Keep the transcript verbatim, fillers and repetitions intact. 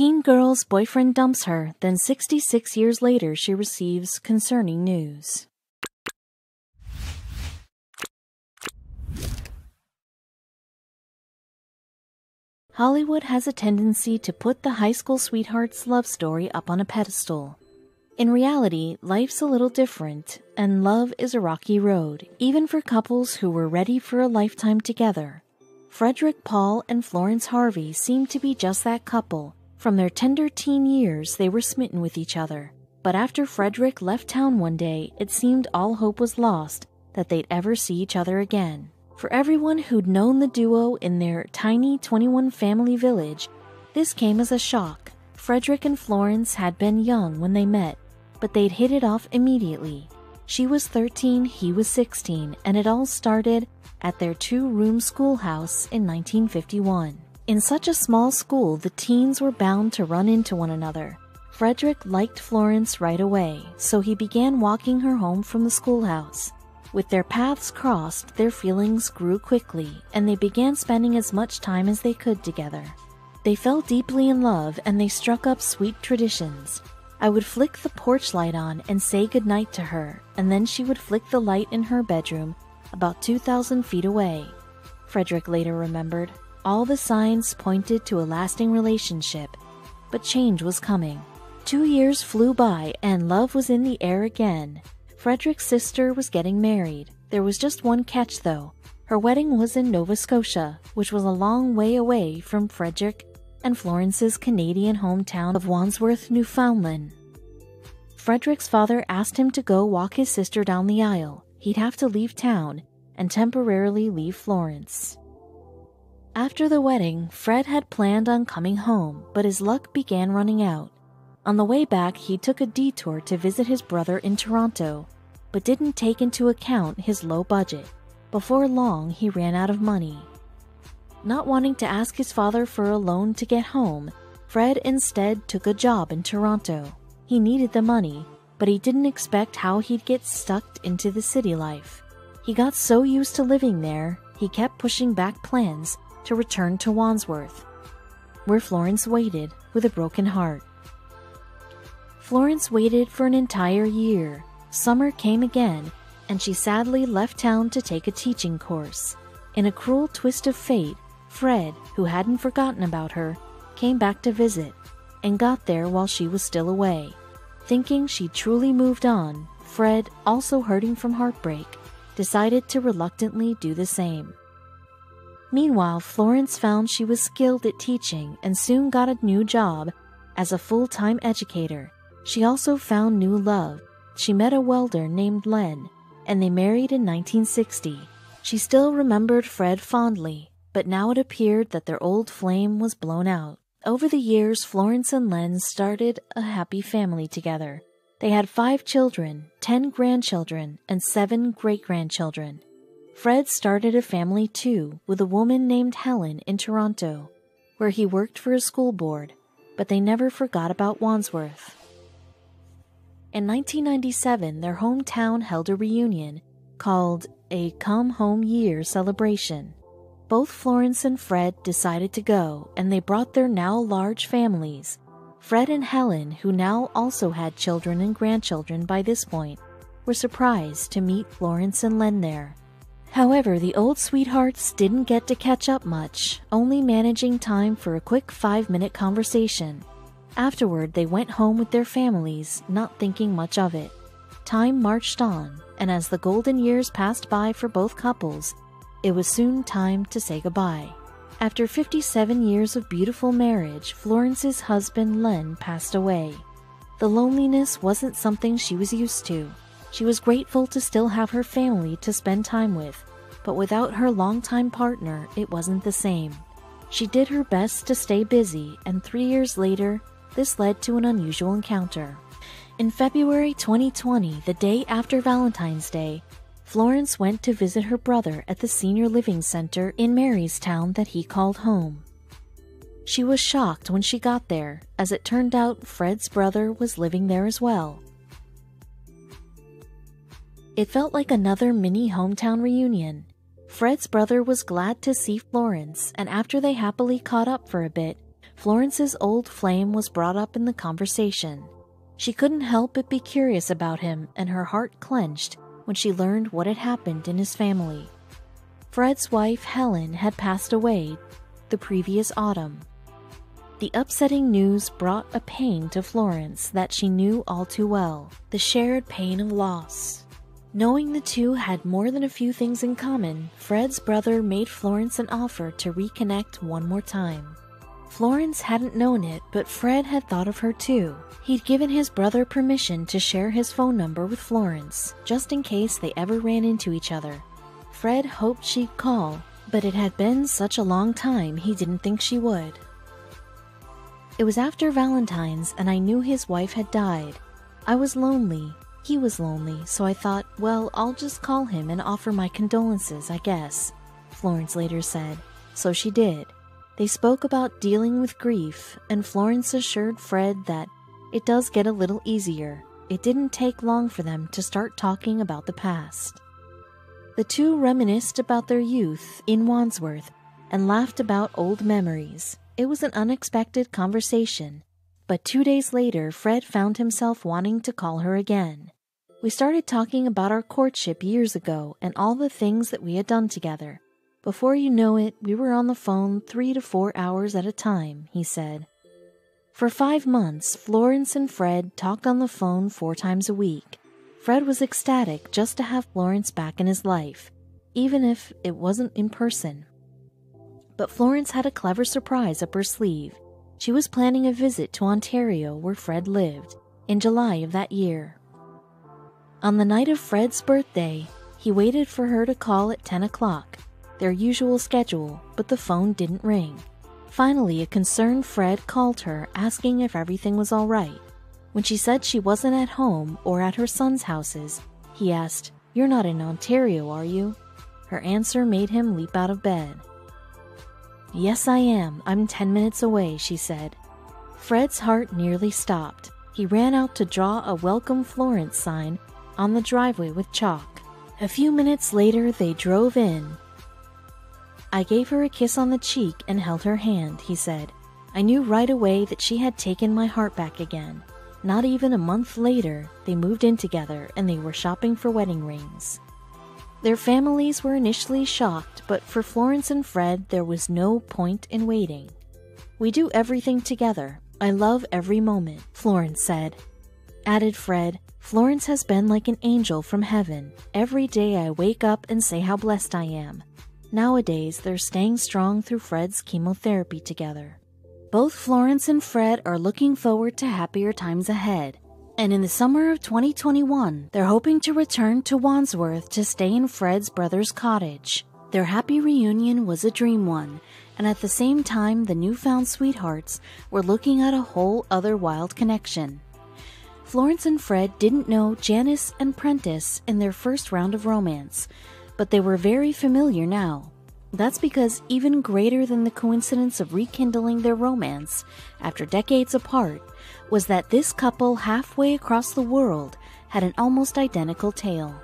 Teen girl's boyfriend dumps her, then sixty-six years later she receives concerning news. Hollywood has a tendency to put the high school sweetheart's love story up on a pedestal. In reality, life's a little different, and love is a rocky road, even for couples who were ready for a lifetime together. Frederick Paul and Florence Harvey seemed to be just that couple. From their tender teen years, they were smitten with each other. But after Frederick left town one day, it seemed all hope was lost that they'd ever see each other again. For everyone who'd known the duo in their tiny twenty-one family village, this came as a shock. Frederick and Florence had been young when they met, but they'd hit it off immediately. She was thirteen, he was sixteen, and it all started at their two-room schoolhouse in nineteen fifty-one. In such a small school, the teens were bound to run into one another. Frederick liked Florence right away, so he began walking her home from the schoolhouse. With their paths crossed, their feelings grew quickly, and they began spending as much time as they could together. They fell deeply in love, and they struck up sweet traditions. I would flick the porch light on and say goodnight to her, and then she would flick the light in her bedroom about two thousand feet away. Frederick later remembered, all the signs pointed to a lasting relationship, but change was coming. Two years flew by, and love was in the air again. Frederick's sister was getting married. There was just one catch, though. Her wedding was in Nova Scotia, which was a long way away from Frederick and Florence's Canadian hometown of Wandsworth, Newfoundland. Frederick's father asked him to go walk his sister down the aisle. He'd have to leave town and temporarily leave Florence. After the wedding, Fred had planned on coming home, but his luck began running out. On the way back, he took a detour to visit his brother in Toronto, but didn't take into account his low budget. Before long, he ran out of money. Not wanting to ask his father for a loan to get home, Fred instead took a job in Toronto. He needed the money, but he didn't expect how he'd get sucked into the city life. He got so used to living there, he kept pushing back plans to return to Wandsworth, where Florence waited with a broken heart. Florence waited for an entire year. Summer came again, and she sadly left town to take a teaching course. In a cruel twist of fate, Fred, who hadn't forgotten about her, came back to visit, and got there while she was still away. Thinking she truly moved on, Fred, also hurting from heartbreak, decided to reluctantly do the same. Meanwhile, Florence found she was skilled at teaching and soon got a new job as a full-time educator. She also found new love. She met a welder named Len, and they married in nineteen sixty. She still remembered Fred fondly, but now it appeared that their old flame was blown out. Over the years, Florence and Len started a happy family together. They had five children, ten grandchildren, and seven great-grandchildren. Fred started a family too, with a woman named Helen in Toronto, where he worked for a school board, but they never forgot about Wandsworth. In nineteen ninety-seven, their hometown held a reunion called a Come Home Year celebration. Both Florence and Fred decided to go, and they brought their now large families. Fred and Helen, who now also had children and grandchildren by this point, were surprised to meet Florence and Len there. However, the old sweethearts didn't get to catch up much, only managing time for a quick five-minute conversation. Afterward, they went home with their families, not thinking much of it. Time marched on, and as the golden years passed by for both couples, it was soon time to say goodbye. After fifty-seven years of beautiful marriage, Florence's husband Len passed away. The loneliness wasn't something she was used to. She was grateful to still have her family to spend time with, but without her longtime partner, it wasn't the same. She did her best to stay busy, and three years later, this led to an unusual encounter. In February twenty twenty, the day after Valentine's Day, Florence went to visit her brother at the senior living center in Marystown that he called home. She was shocked when she got there. As it turned out, Fred's brother was living there as well. It felt like another mini hometown reunion. Fred's brother was glad to see Florence, and after they happily caught up for a bit, Florence's old flame was brought up in the conversation. She couldn't help but be curious about him, and her heart clenched when she learned what had happened in his family. Fred's wife, Helen, had passed away the previous autumn. The upsetting news brought a pain to Florence that she knew all too well, the shared pain of loss. Knowing the two had more than a few things in common, Fred's brother made Florence an offer to reconnect one more time. Florence hadn't known it, but Fred had thought of her too. He'd given his brother permission to share his phone number with Florence, just in case they ever ran into each other. Fred hoped she'd call, but it had been such a long time he didn't think she would. It was after Valentine's, and I knew his wife had died. I was lonely, he was lonely, so I thought, well, I'll just call him and offer my condolences, I guess, Florence later said. So she did. They spoke about dealing with grief, and Florence assured Fred that it does get a little easier. It didn't take long for them to start talking about the past. The two reminisced about their youth in Wandsworth and laughed about old memories. It was an unexpected conversation, but two days later Fred found himself wanting to call her again. We started talking about our courtship years ago and all the things that we had done together. Before you know it, we were on the phone three to four hours at a time, he said. For five months, Florence and Fred talked on the phone four times a week. Fred was ecstatic just to have Florence back in his life, even if it wasn't in person. But Florence had a clever surprise up her sleeve. She was planning a visit to Ontario, where Fred lived, in July of that year. On the night of Fred's birthday, he waited for her to call at ten o'clock, their usual schedule, but the phone didn't ring. Finally, a concerned Fred called her, asking if everything was all right. When she said she wasn't at home or at her son's houses, he asked, "You're not in Ontario, are you?" Her answer made him leap out of bed. "Yes, I am. I'm ten minutes away," she said. Fred's heart nearly stopped. He ran out to draw a Welcome Florence sign on the driveway with chalk. A few minutes later, they drove in. "I gave her a kiss on the cheek and held her hand," he said. "I knew right away that she had taken my heart back again." Not even a month later, they moved in together and they were shopping for wedding rings. Their families were initially shocked, but for Florence and Fred, there was no point in waiting. "We do everything together. I love every moment," Florence said. Added Fred, "Florence has been like an angel from heaven. Every day I wake up and say how blessed I am." Nowadays, they're staying strong through Fred's chemotherapy together. Both Florence and Fred are looking forward to happier times ahead. And in the summer of twenty twenty-one, they're hoping to return to Wandsworth to stay in Fred's brother's cottage. Their happy reunion was a dream one, and at the same time, the newfound sweethearts were looking at a whole other wild connection. Florence and Fred didn't know Janice and Prentice in their first round of romance, but they were very familiar now. That's because even greater than the coincidence of rekindling their romance after decades apart was that this couple halfway across the world had an almost identical tale.